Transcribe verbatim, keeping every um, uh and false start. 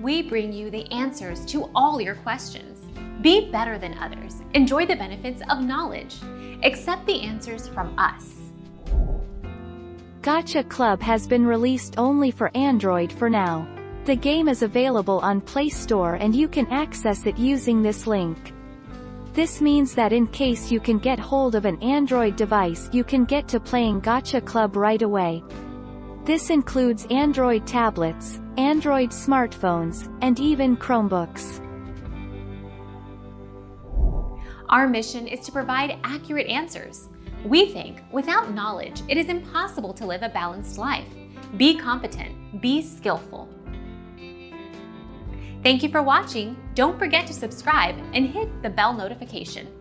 we bring you the answers to all your questions. Be better than others. Enjoy the benefits of knowledge. Accept the answers from us. Gacha Club has been released only for Android for now. The game is available on Play Store and you can access it using this link. This means that in case you can get hold of an Android device, you can get to playing Gacha Club right away. This includes Android tablets, Android smartphones, and even Chromebooks. Our mission is to provide accurate answers. We think without knowledge, it is impossible to live a balanced life. Be competent, be skillful. Thank you for watching. Don't forget to subscribe and hit the bell notification.